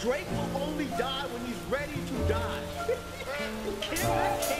Drake will only die when he's ready to die. Kim, I can't.